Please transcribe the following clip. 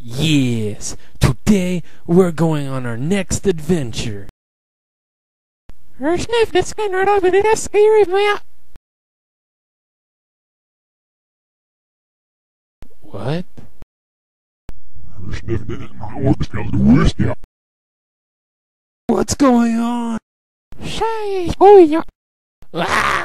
Yes, today we're going on our next adventure. What? What's going on?